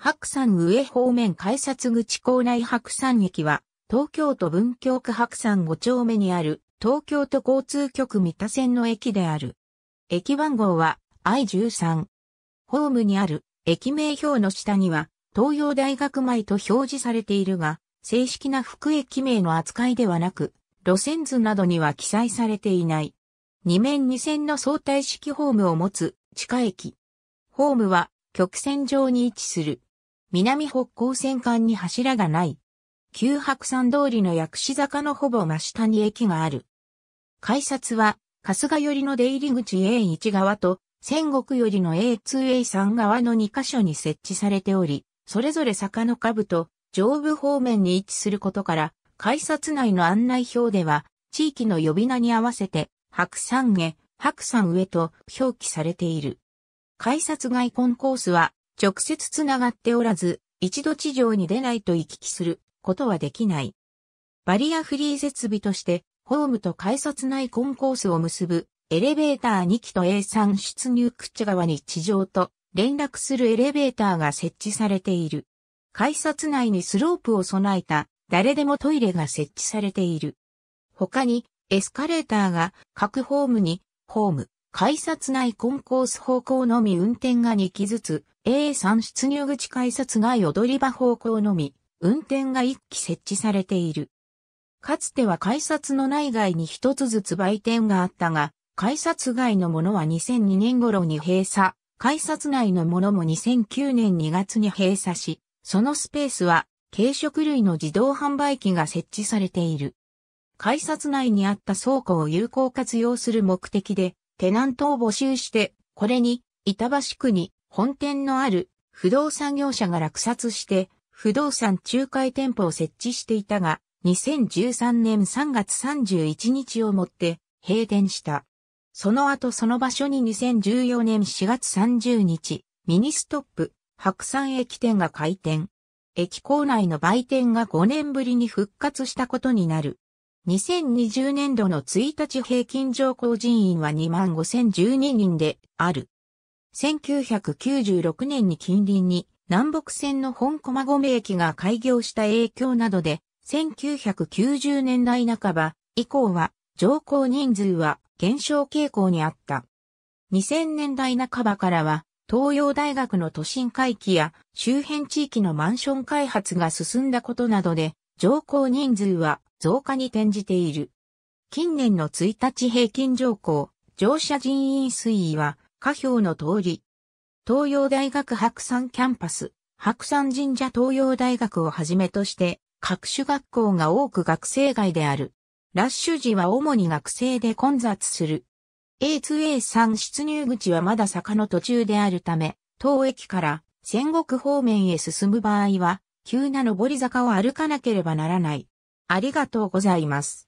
白山上方面改札口構内白山駅は、東京都文京区白山5丁目にある、東京都交通局三田線の駅である。駅番号は I13。ホームにある駅名表の下には、東洋大学前と表示されているが、正式な副駅名の扱いではなく、路線図などには記載されていない。2面2線の相対式ホームを持つ地下駅。ホームは曲線上に位置する。南北高線間に柱がない。旧白山通りの薬師坂のほぼ真下に駅がある。改札は、春日寄りの出入り口 A1 側と、仙石寄りの A2、A3 側の2カ所に設置されており、それぞれ坂の下部と上部方面に位置することから、改札内の案内表では、地域の呼び名に合わせて、白山下、白山上と表記されている。改札外コンコースは、直接つながっておらず、一度地上に出ないと行き来することはできない。バリアフリー設備として、ホームと改札内コンコースを結ぶエレベーター2基と A3 出入口側に地上と連絡するエレベーターが設置されている。改札内にスロープを備えた誰でもトイレが設置されている。他にエスカレーターが各ホームにホーム、改札内コンコース方向のみ運転が2基ずつ、A3 出入口改札外踊り場方向のみ、運転が1基設置されている。かつては改札の内外に1つずつ売店があったが、改札外のものは2002年頃に閉鎖、改札内のものも2009年2月に閉鎖し、そのスペースは軽食類の自動販売機が設置されている。改札内にあった倉庫を有効活用する目的で、テナントを募集して、これに板橋区に、本店のある不動産業者が落札して不動産仲介店舗を設置していたが2013年3月31日をもって閉店した。その後その場所に2014年4月30日ミニストップ白山駅店が開店。駅構内の売店が5年ぶりに復活したことになる。2020年度の1日平均乗降人員は 25,012 人である。1996年に近隣に南北線の本駒込駅が開業した影響などで1990年代半ば以降は乗降人数は減少傾向にあった。2000年代半ばからは東洋大学の都心回帰や周辺地域のマンション開発が進んだことなどで乗降人数は増加に転じている。近年の1日平均乗降、乗車人員推移は下表の通り、東洋大学白山キャンパス、白山神社東洋大学をはじめとして、各種学校が多く学生街である。ラッシュ時は主に学生で混雑する。A2A3 出入口はまだ坂の途中であるため、当駅から仙石方面へ進む場合は、急な上り坂を歩かなければならない。ありがとうございます。